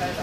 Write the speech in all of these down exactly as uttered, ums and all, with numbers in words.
来，走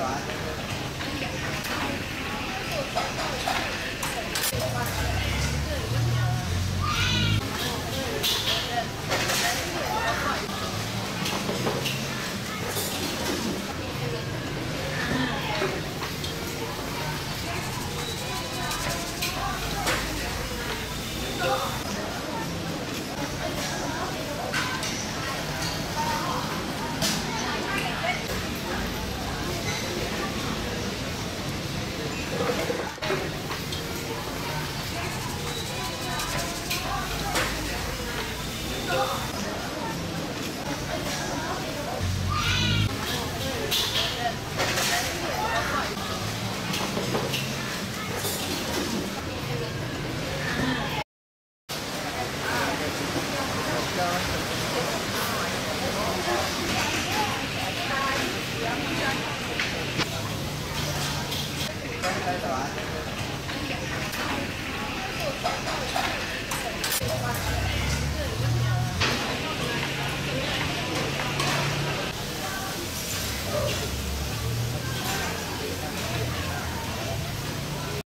啊！